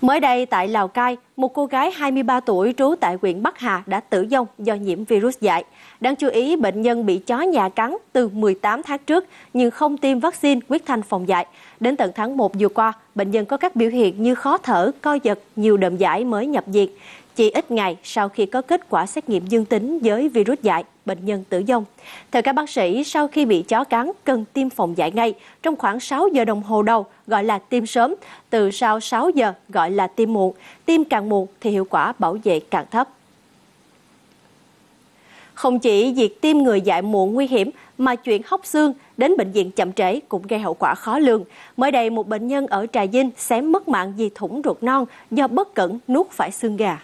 Mới đây tại Lào Cai, một cô gái 23 tuổi trú tại huyện Bắc Hà đã tử vong do nhiễm virus dại. Đáng chú ý, bệnh nhân bị chó nhà cắn từ 18 tháng trước nhưng không tiêm vaccine huyết thanh phòng dại. Đến tận tháng 1 vừa qua, bệnh nhân có các biểu hiện như khó thở, co giật, nhiều đờm dại mới nhập viện. Chỉ ít ngày sau khi có kết quả xét nghiệm dương tính với virus dại, bệnh nhân tử vong. Theo các bác sĩ, sau khi bị chó cắn, cần tiêm phòng dại ngay trong khoảng 6 giờ đồng hồ đầu, gọi là tiêm sớm, từ sau 6 giờ gọi là tiêm muộn. Tiêm càng muộn thì hiệu quả bảo vệ càng thấp. Không chỉ việc tiêm người dại muộn nguy hiểm, mà chuyện hóc xương đến bệnh viện chậm trễ cũng gây hậu quả khó lường. Mới đây, một bệnh nhân ở Trà Vinh xém mất mạng vì thủng ruột non do bất cẩn nuốt phải xương gà.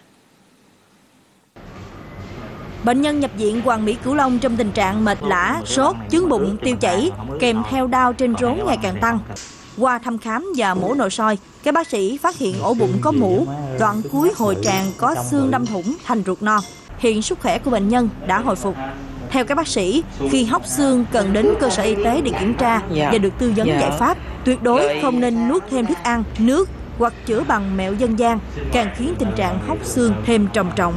Bệnh nhân nhập viện Hoàng Mỹ Cửu Long trong tình trạng mệt lả, sốt, chướng bụng, tiêu chảy, kèm theo đau trên rốn ngày càng tăng. Qua thăm khám và mổ nội soi, các bác sĩ phát hiện ổ bụng có mủ, đoạn cuối hồi tràng có xương đâm thủng thành ruột non. Hiện sức khỏe của bệnh nhân đã hồi phục. Theo các bác sĩ, khi hóc xương cần đến cơ sở y tế để kiểm tra và được tư vấn giải pháp, tuyệt đối không nên nuốt thêm thức ăn, nước hoặc chữa bằng mẹo dân gian, càng khiến tình trạng hóc xương thêm trầm trọng.